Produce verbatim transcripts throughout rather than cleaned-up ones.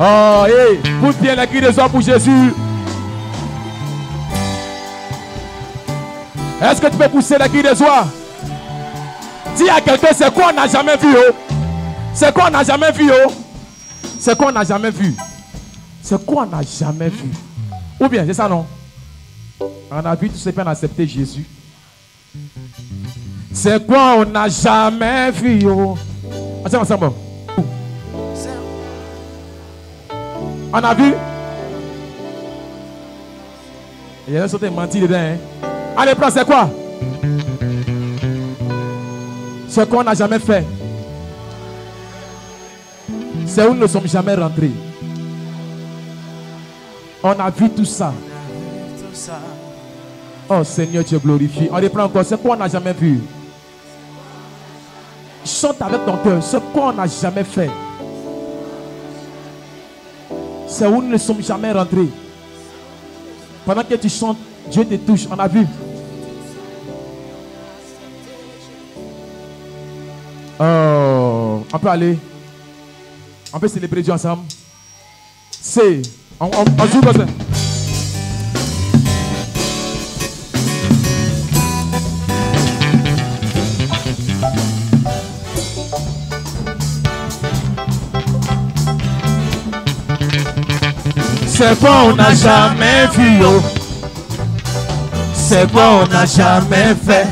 Oh, hey, pousse bien les cris de soir pour Jésus. Est-ce que tu peux pousser les cris de soir? Dis à quelqu'un, c'est quoi on n'a jamais vu, oh? C'est quoi on n'a jamais vu, oh? C'est quoi on n'a jamais vu? C'est quoi on n'a jamais vu? Ou bien, c'est ça, non? On a vu tout ce qu'on a accepté Jésus. C'est quoi on n'a jamais vu, oh? Ensemble, ensemble. On a vu? Il y a des mentir dedans, hein? Allez, prends, c'est quoi? Ce qu'on n'a jamais fait. C'est où nous ne sommes jamais rentrés. On a vu tout ça. Oh Seigneur, tu es glorifié. On reprend encore. Ce qu'on n'a jamais vu. Chante avec ton cœur. Ce qu'on n'a jamais fait. C'est où nous ne sommes jamais rentrés. Pendant que tu chantes, Dieu te touche. On a vu. Oh, on peut aller. On peut célébrer Dieu ensemble. C'est. On, on, on joue comme ça. C'est quoi on n'a jamais vu, oh. C'est quoi on n'a jamais fait.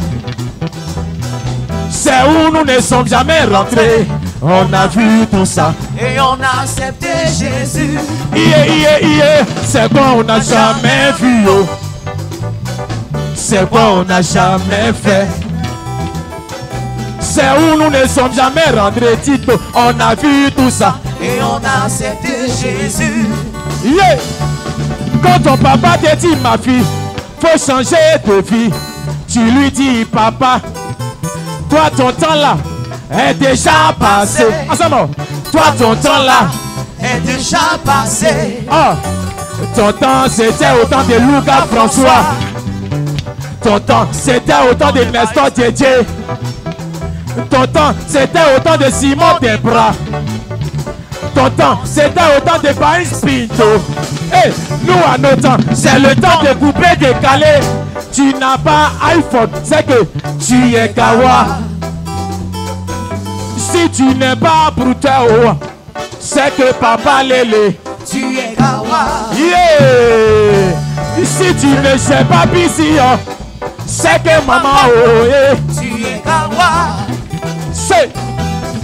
C'est où nous ne sommes jamais rentrés. On a vu tout ça et on a accepté Jésus. Yeah, yeah, yeah. C'est quoi on n'a jamais vu, oh. C'est quoi on n'a jamais fait. C'est où nous ne sommes jamais rentrés, Tito. On a vu tout ça et on a accepté Jésus. Yeah. Quand ton papa te dit ma fille, faut changer de vie, tu lui dis papa, toi ton temps là est déjà passé. Ensemble. Toi ton temps là est déjà passé. Oh. Ton temps c'était au temps de Lucas François. Ton temps c'était au temps de Nestor Didier. Ton temps c'était au temps de Simon Debra. Ton temps, c'était au temps de Baïs Pinto. Et nous à nos temps, c'est le temps de couper, décaler. Tu n'as pas iPhone, c'est que tu es kawa. Si tu n'es pas Brutao, c'est que papa lélé. Tu es kawa. Yeah. Si tu ne sais pas Pissillon, c'est que maman oh yeah. Tu es kawa. C'est.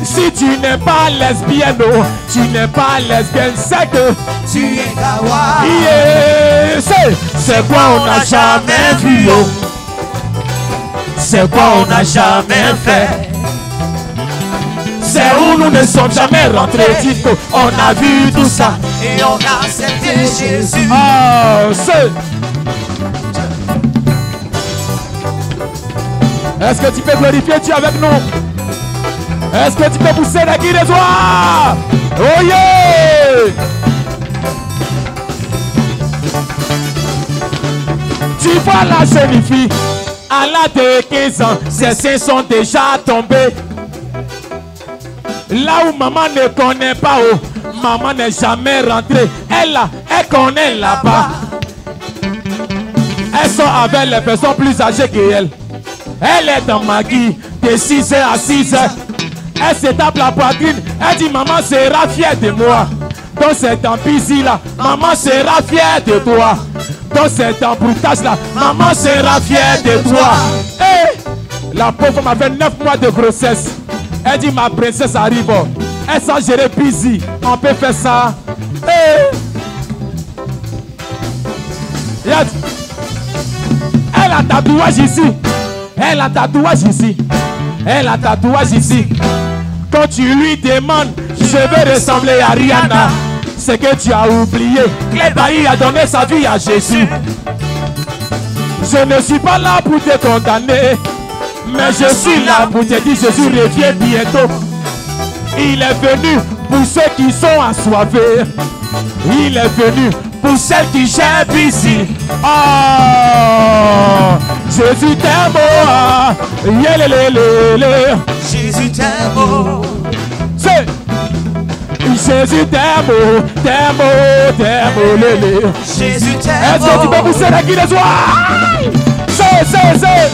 Si tu n'es pas lesbienne, oh, tu n'es pas lesbienne, c'est que tu es kawa. Yeah. C'est quoi on n'a jamais vu, oh. C'est quoi on n'a jamais fait. C'est où nous ne sommes jamais rentrés, Tito. On a vu tout ça et on a accepté Jésus. Oh, c'est. Est-ce que tu peux glorifier Dieu avec nous? Est-ce que tu peux pousser la guide de toi? Oh yeah! Tu vois la jeune fille, à l'âge de quinze ans, ses seins sont déjà tombés. Là où maman ne connaît pas, oh, maman n'est jamais rentrée. Elle, là, elle connaît là-bas. Elle sort avec les personnes plus âgées qu'elle. Elle est dans ma guide de six heures à six heures. Elle s'étape la poitrine, elle dit maman sera fière de moi. Dans cet ambici là, maman sera fière de toi. Dans cet embroutage là, maman sera fière de toi. Et la pauvre femme avait neuf mois de grossesse. Elle dit ma princesse arrive. Elle s'en gère busy, on peut faire ça. Et elle a tatouage ici. Elle a tatouage ici. Elle a tatouage ici. Quand tu lui demandes, je veux ressembler à Rihanna, c'est que tu as oublié. Clébaï a donné sa vie à Jésus. Je ne suis pas là pour te condamner, mais je suis là pour te dire Jésus revient bientôt. Il est venu pour ceux qui sont assoiffés. Il est venu pour celles qui chèvent ici. Oh, Jésus t'aime, oh, yélélélélé. Jésus t'aime, oh. Jésus t'aime, t'aime, t'aime, lélé. Jésus t'aime. Est-ce que tu peux pousser la guille de soi? C'est, c'est, c'est.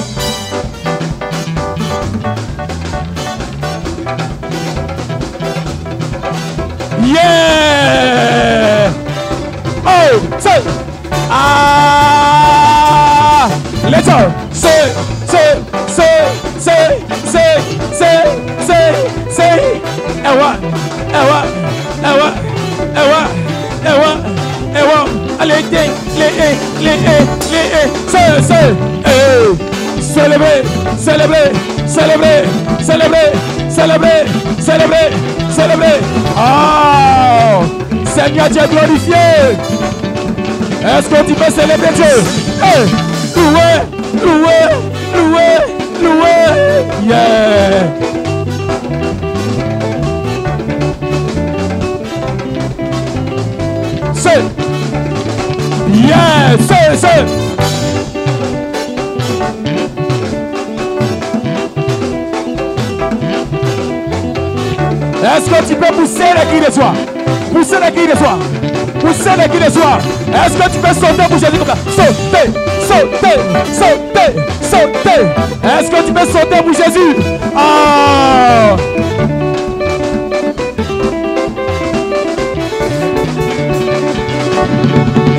Yeah! Oh, c'est. Ah! Let's go. C'est, c'est, c'est, c'est, c'est, c'est, c'est, c'est. Et what? Et what? Et what? Et what? Et what? Et what? Allez, les, les, les, les, c'est, c'est. Eh! Célébrer, célébrer, célébrer, célébrer, célébrer, célébrer, célébrer. Oh! Seigneur Dieu glorifié! Est-ce que tu peux célébrer Dieu? Hey! Loué! Loué! Loué! Loué! Yeah! C'est! Yeah! C'est! C'est! Est-ce que tu peux pousser la grille de soi? Pousser la grille de soi? Pousser la grille de soi? Est-ce que tu peux sauter pour Jésus comme ça? Sauter, sauter, sauter, sauter. Est-ce que tu peux sauter pour Jésus? Oh!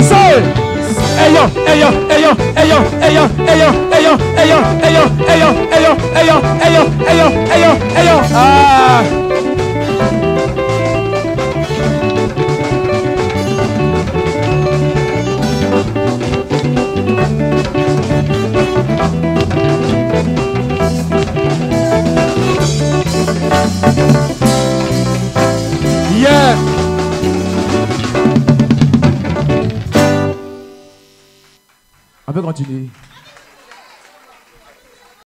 Saut! Ayant, ayant, ayant, ayant, ayant, ayant, ayant, ayant, ayant, ayant, ayant, ayant, ayant, ayant, ayant, ayant. Ah! On peut continuer.